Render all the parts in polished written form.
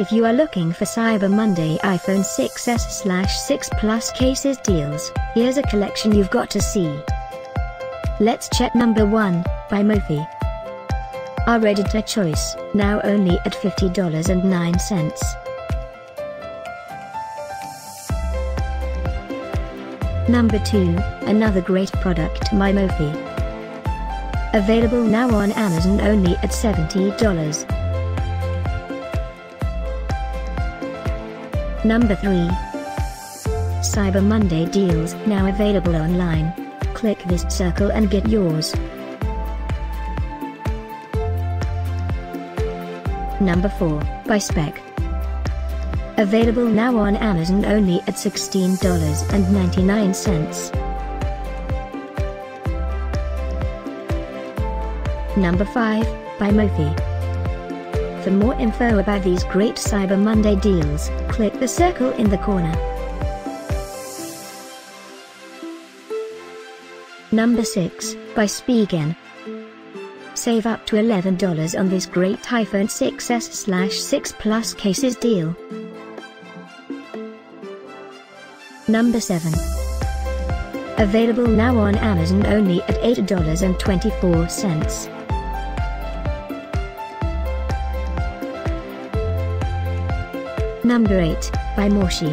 If you are looking for Cyber Monday iPhone 6s/6 Plus cases deals, here's a collection you've got to see. Let's check number 1, by Mophie. Our editor choice, now only at $50.09. Number 2, another great product by Mophie. Available now on Amazon only at $70. Number 3. Cyber Monday deals now available online. Click this circle and get yours. Number 4, by Speck. Available now on Amazon only at $16.99. Number 5, by Mophie. For more info about these great Cyber Monday deals, click the circle in the corner. Number 6, by Spigen. Save up to $11 on this great iPhone 6s/6 Plus cases deal. Number 7. Available now on Amazon only at $8.24. Number 8, by Moshi.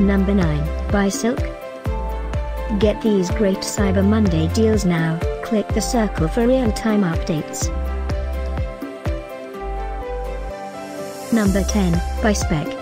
Number 9, by Silk. Get these great Cyber Monday deals now. Click the circle for real-time updates. Number 10, by Speck.